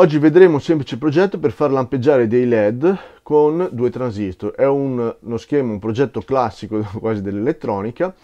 Oggi vedremo un semplice progetto per far lampeggiare dei LED con due transistor. È uno schema, un progetto classico quasi dell'elettronica.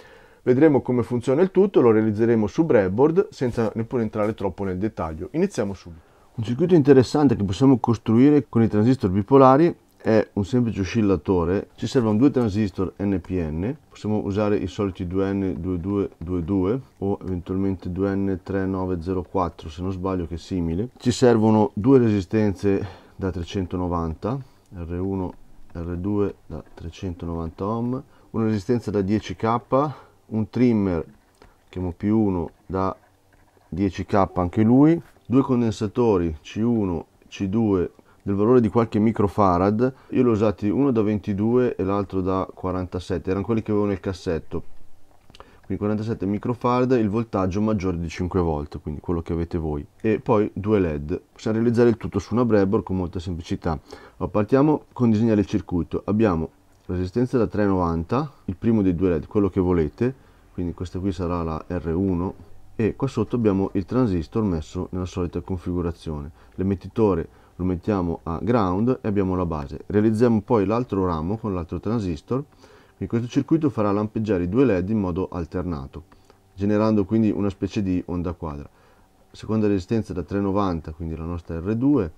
Vedremo come funziona il tutto, lo realizzeremo su breadboard senza neppure entrare troppo nel dettaglio. Iniziamo subito. Un circuito interessante che possiamo costruire con i transistor bipolari è un semplice oscillatore. Ci servono due transistor NPN, possiamo usare i soliti 2N2222 o eventualmente 2N3904 se non sbaglio, che è simile. Ci servono due resistenze da 390 R1 R2 da 390 ohm, una resistenza da 10k, un trimmer che è un P1 da 10k anche lui, due condensatori C1 C2 del valore di qualche microfarad. Io l'ho usati uno da 22 e l'altro da 47, erano quelli che avevo nel cassetto, quindi 47 microfarad, il voltaggio maggiore di 5 volt, quindi quello che avete voi, e poi due LED. Possiamo realizzare il tutto su una breadboard con molta semplicità. Allora, partiamo con disegnare il circuito. Abbiamo resistenza da 390, il primo dei due LED, quello che volete, quindi questa qui sarà la R1, e qua sotto abbiamo il transistor messo nella solita configurazione. L'emettitore lo mettiamo a ground e abbiamo la base. Realizziamo poi l'altro ramo con l'altro transistor, quindi questo circuito farà lampeggiare i due LED in modo alternato, generando quindi una specie di onda quadra. Seconda resistenza da 390, quindi la nostra R2,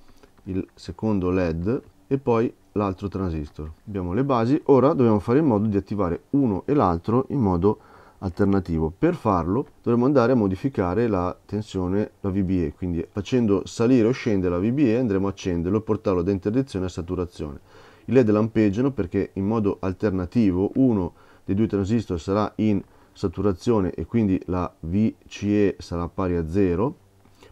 il secondo LED e poi l'altro transistor. Abbiamo le basi, ora dobbiamo fare in modo di attivare uno e l'altro in modo alternativo. Per farlo dovremo andare a modificare la tensione, la VBE, quindi facendo salire o scendere la VBE andremo a accenderlo e portarlo da interdizione a saturazione. I LED lampeggiano perché in modo alternativo uno dei due transistor sarà in saturazione e quindi la VCE sarà pari a 0,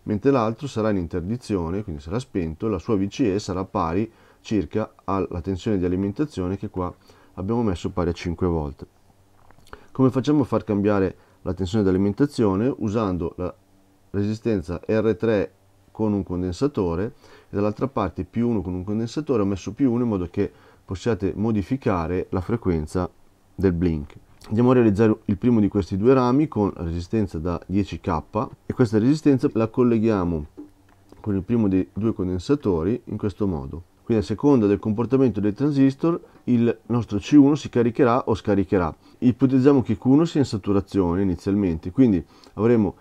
mentre l'altro sarà in interdizione, quindi sarà spento, e la sua VCE sarà pari circa alla tensione di alimentazione, che qua abbiamo messo pari a 5 volt. Come facciamo a far cambiare la tensione di alimentazione? Usando la resistenza R3 con un condensatore e dall'altra parte P1 con un condensatore. Ho messo P1 in modo che possiate modificare la frequenza del blink. Andiamo a realizzare il primo di questi due rami con la resistenza da 10k, e questa resistenza la colleghiamo con il primo dei due condensatori in questo modo. Quindi a seconda del comportamento dei transistor il nostro C1 si caricherà o scaricherà. Ipotizziamo che Q1 sia in saturazione inizialmente, quindi avremo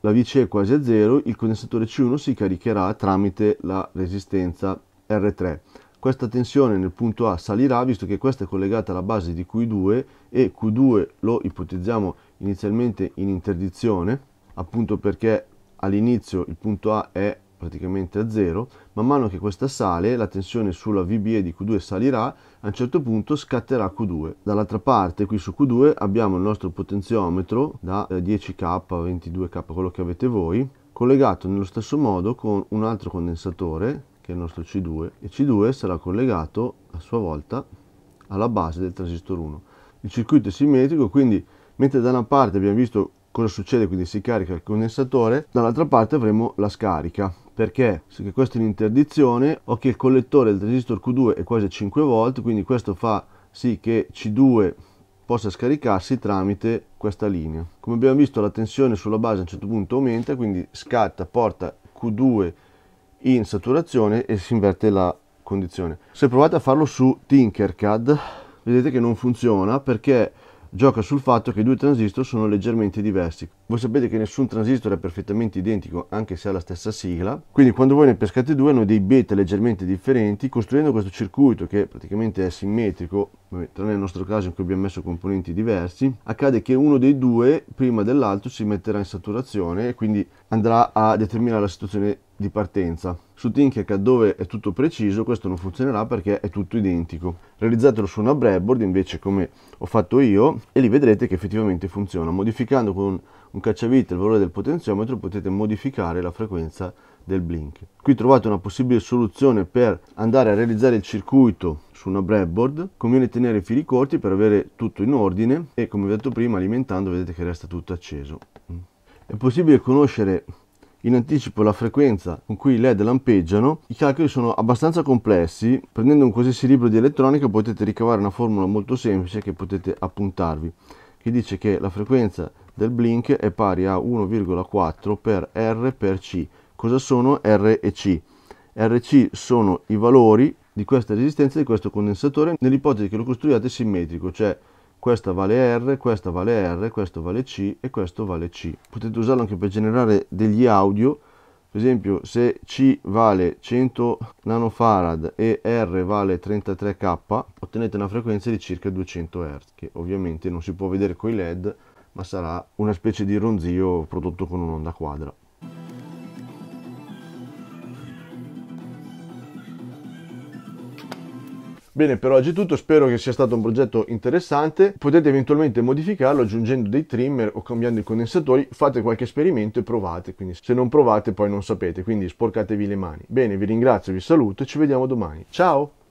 la VCE quasi a 0, il condensatore C1 si caricherà tramite la resistenza R3. Questa tensione nel punto A salirà, visto che questa è collegata alla base di Q2, e Q2 lo ipotizziamo inizialmente in interdizione, appunto perché all'inizio il punto A è praticamente a 0, man mano che questa sale la tensione sulla VBE di Q2 salirà, a un certo punto scatterà Q2. Dall'altra parte qui su Q2 abbiamo il nostro potenziometro da 10k, 22k, quello che avete voi, collegato nello stesso modo con un altro condensatore che è il nostro C2, e C2 sarà collegato a sua volta alla base del transistor 1. Il circuito è simmetrico, quindi mentre da una parte abbiamo visto cosa succede, quindi si carica il condensatore, dall'altra parte avremo la scarica, perché se questo è in interdizione ho che il collettore del transistor Q2 è quasi a 5 volt, quindi questo fa sì che C2 possa scaricarsi tramite questa linea. Come abbiamo visto la tensione sulla base a un certo punto aumenta, quindi scatta, porta Q2 in saturazione e si inverte la condizione. Se provate a farlo su Tinkercad vedete che non funziona, perché gioca sul fatto che i due transistor sono leggermente diversi. Voi sapete che nessun transistor è perfettamente identico, anche se ha la stessa sigla, quindi quando voi ne pescate due hanno dei beta leggermente differenti. Costruendo questo circuito, che praticamente è simmetrico, tranne nel nostro caso in cui abbiamo messo componenti diversi, accade che uno dei due prima dell'altro si metterà in saturazione e quindi andrà a determinare la situazione di partenza. Su Tinkercad, dove è tutto preciso, questo non funzionerà perché è tutto identico. Realizzatelo su una breadboard invece, come ho fatto io, e lì vedrete che effettivamente funziona. Modificando con un cacciavite il valore del potenziometro potete modificare la frequenza del blink. Qui trovate una possibile soluzione per andare a realizzare il circuito su una breadboard. Conviene tenere i fili corti per avere tutto in ordine e, come vi ho detto prima, alimentando vedete che resta tutto acceso. È possibile conoscere in anticipo la frequenza con cui i LED lampeggiano. I calcoli sono abbastanza complessi, prendendo un qualsiasi libro di elettronica potete ricavare una formula molto semplice che potete appuntarvi, che dice che la frequenza del blink è pari a 1,4 per R per C. Cosa sono R e C? RC sono i valori di questa resistenza di questo condensatore nell'ipotesi che lo costruiate simmetrico, cioè questa vale R, questa vale R, questo vale C e questo vale C. Potete usarlo anche per generare degli audio, per esempio se C vale 100 nanofarad e R vale 33k, ottenete una frequenza di circa 200 Hz, che ovviamente non si può vedere con i LED, ma sarà una specie di ronzio prodotto con un'onda quadra. Bene, per oggi è tutto, spero che sia stato un progetto interessante, potete eventualmente modificarlo aggiungendo dei trimmer o cambiando i condensatori, fate qualche esperimento e provate, quindi se non provate poi non sapete, quindi sporcatevi le mani. Bene, vi ringrazio, vi saluto e ci vediamo domani, ciao!